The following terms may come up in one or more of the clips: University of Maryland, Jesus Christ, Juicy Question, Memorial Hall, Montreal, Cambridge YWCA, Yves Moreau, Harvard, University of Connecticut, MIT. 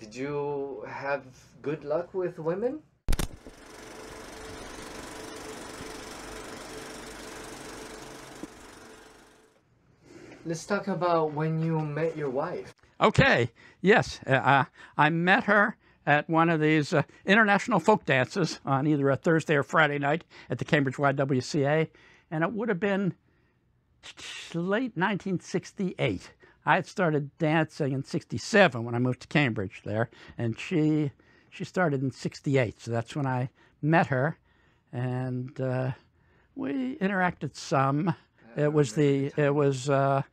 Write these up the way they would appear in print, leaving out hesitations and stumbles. Did you have good luck with women? Let's talk about when you met your wife. Okay, yes. I met her at one of these international folk dances on either a Thursday or Friday night at the Cambridge YWCA, and it would have been late 1968. I had started dancing in 67 when I moved to Cambridge there, and she started in 68, so that's when I met her, and we interacted some. It was the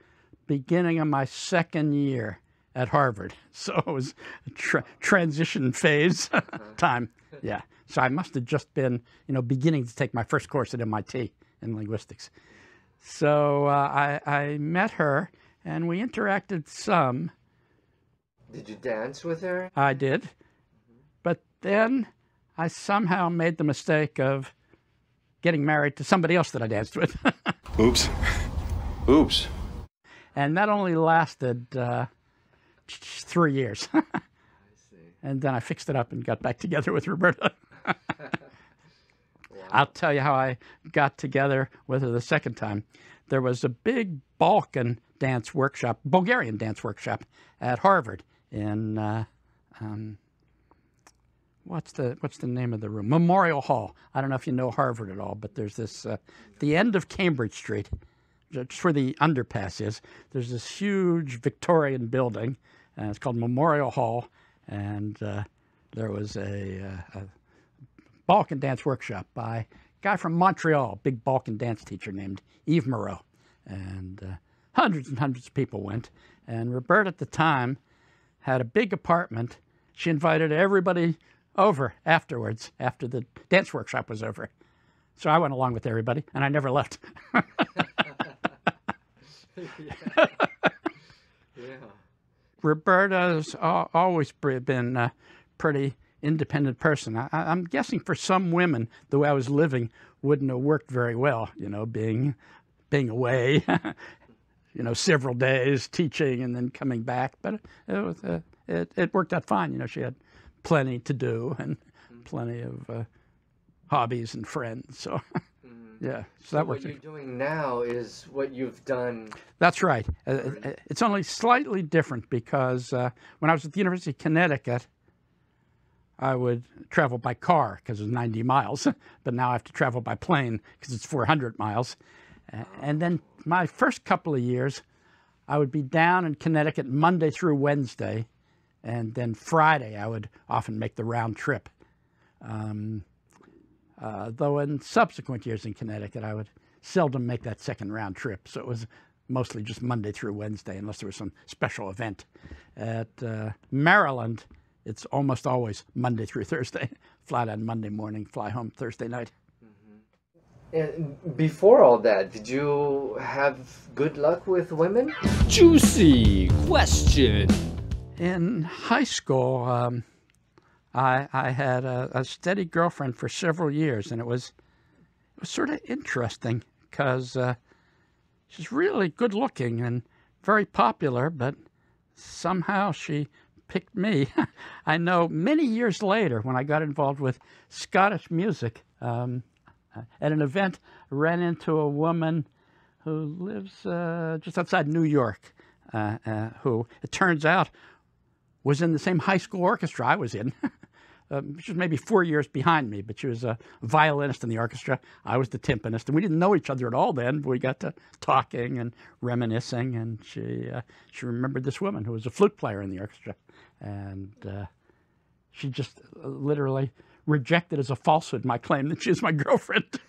beginning of my second year at Harvard, so it was a transition phase time. Yeah, so I must have just been, you know, beginning to take my first course at MIT in linguistics. So I met her, and we interacted some. Did you dance with her? I did, but then I somehow made the mistake of getting married to somebody else that I danced with. Oops. Oops. And that only lasted 3 years. I see. And then I fixed it up and got back together with Roberta. Wow. I'll tell you how I got together with her the second time. There was a big Balkan dance workshop, Bulgarian dance workshop at Harvard in, what's the name of the room? Memorial Hall. I don't know if you know Harvard at all, but there's this, the end of Cambridge Street, just where the underpass is, there's this huge Victorian building, and it's called Memorial Hall, and there was a Balkan dance workshop by a guy from Montreal, big Balkan dance teacher named Yves Moreau, and hundreds and hundreds of people went, and Roberta at the time had a big apartment. She invited everybody over afterwards, after the dance workshop was over. So I went along with everybody, and I never left. Yeah. Yeah. Roberta's always been a pretty independent person. I'm guessing for some women, the way I was living wouldn't have worked very well, you know, being away, you know, several days teaching and then coming back. But it worked out fine, you know. She had plenty to do and plenty of hobbies and friends, so yeah, so that worked. What you're doing now is what you've done. That's right. It's only slightly different because when I was at the University of Connecticut, I would travel by car because it was 90 miles, but now I have to travel by plane because it's 400 miles. And then my first couple of years, I would be down in Connecticut Monday through Wednesday, and then Friday I would often make the round trip. Though in subsequent years in Connecticut, I would seldom make that second round trip, so it was mostly just Monday through Wednesday, unless there was some special event. At Maryland, it's almost always Monday through Thursday. Fly down Monday morning, fly home Thursday night. And before all that, did you have good luck with women? Juicy question! In high school, I had a steady girlfriend for several years, and it was sort of interesting because she's really good looking and very popular, but somehow she picked me. I know many years later when I got involved with Scottish music, at an event, I ran into a woman who lives just outside New York, who it turns out was in the same high school orchestra I was in. She was maybe 4 years behind me, but she was a violinist in the orchestra. I was the timpanist, and we didn't know each other at all then, but we got to talking and reminiscing, and she remembered this woman who was a flute player in the orchestra, and she just literally rejected as a falsehood my claim that she was my girlfriend.